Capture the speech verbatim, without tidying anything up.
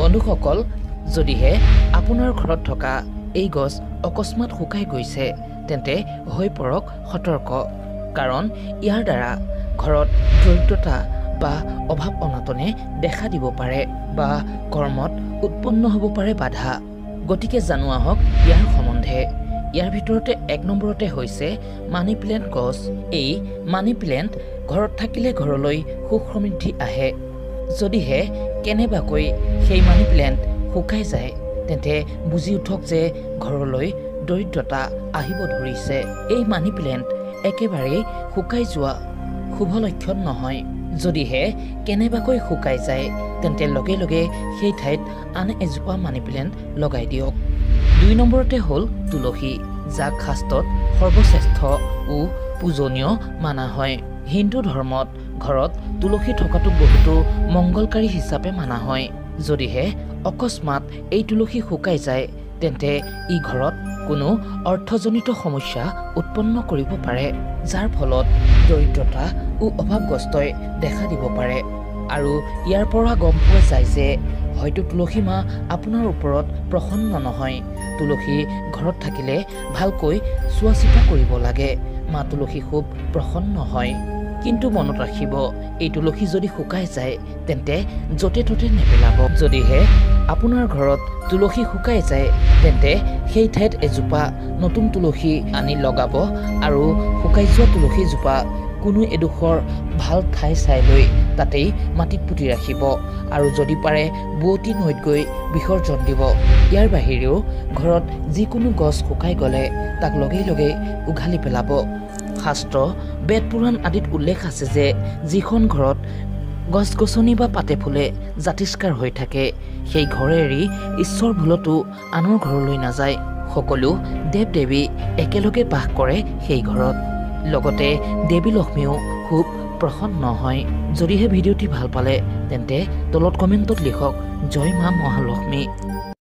বন্ধুসকল, যদিহে আপোনাৰ ঘৰত থকা এই গছ অকস্মাত শুকাই গৈছে তেন্তে হৈ পৰক সতৰ্ক। কাৰণ ইয়াৰ দ্বাৰা ঘৰত দৰিদ্ৰতা বা অভাৱ অনাটনে দেখা দিব পাৰে বা কৰ্মত উৎপন্ন হ'ব পাৰে বাধা। গতিকে জানো আহক ইয়াৰ সম্বন্ধে। ইয়াৰ ভিতৰতে এক নম্বৰতে হৈছে মানি প্লেণ্ট গছ। এই মানি প্লেণ্ট ঘৰত থাকিলে ঘৰলৈ সুখ সমৃদ্ধি আহে। যদিহে কেনেবাকৈ সেই মানি প্লেণ্ট শুকাই যায় তেন্তে বুজি উঠক যে ঘৰলৈ দৰিদ্ৰতা আহিব ধৰিছে। এই মানি প্লেণ্ট একেবাৰেই শুকাই যোৱা শুভ লক্ষণ নহয়। যদিহে কেনেবাকৈ শুকাই যায় তেন্তে লগে লগে সেই ঠাইত আন এজোপা মানি প্লেণ্ট লগাই দিয়ক। দুই নম্বৰতে হ'ল তুলসী, যাক শাস্ত্ৰত সৰ্বশ্ৰেষ্ঠ ও পূজনীয় মানা হয়। হিন্দু ধৰ্মত ঘৰত তুলসী থকাটো বহুতো মংগলকাৰী হিচাপে মানা হয়। যদিহে অকস্মাত এই তুলসী শুকাই যায় তেন্তে ই ঘৰত কোনো অৰ্থজনিত সমস্যা উৎপন্ন কৰিব পাৰে, যাৰ ফলত দৰিদ্ৰতা ও অভাৱগ্ৰস্তই দেখা দিব পাৰে। আৰু ইয়াৰ পৰা গম পোৱা যায় যে হয়তো তুলসী মা আপোনাৰ ওপৰত প্ৰসন্ন নহয়। তুলসী ঘৰত থাকিলে ভালকৈ চোৱা চিতা কৰিব লাগে। মা তুলসী খুব প্ৰসন্ন হয়। কিন্তু মনত ৰাখিব, এই তুলসী যদি শুকাই যায় তেন্তে য'তে ত'তে নেপেলাব। যদিহে আপোনাৰ ঘৰত তুলসী শুকাই যায় তেন্তে সেই ঠাইত এজোপা নতুন তুলসী আনি লগাব আৰু শুকাই যোৱা তুলসীজোপা কোনো এডোখৰ ভাল ঠাই চাই লৈ তাতেই মাটিত পুতি ৰাখিব আৰু যদি পাৰে বুৱতী নৈত গৈ বিসৰ্জন দিব। ইয়াৰ বাহিৰেও ঘৰত যিকোনো গছ শুকাই গ'লে তাক লগে লগে উঘালি পেলাব। শাস্ত্ৰ বেদ পুৰাণ আদিত উল্লেখ আছে যে যিখন ঘৰত গছ গছনি বা পাতে ফুলে জাতিষ্কাৰ হৈ থাকে সেই ঘৰে এৰি ঈশ্বৰ ভুলতো আনৰ ঘৰলৈ নাযায়। সকলো দেৱ দেৱী একেলগে বাস কৰে সেই ঘৰত। লগতে দেৱী লক্ষ্মীও খুব প্ৰসন্ন হয়। যদিহে ভিডিঅ'টি ভাল পালে তেন্তে তলত কমেণ্টত লিখক জয় মা মহালক্ষ্মী।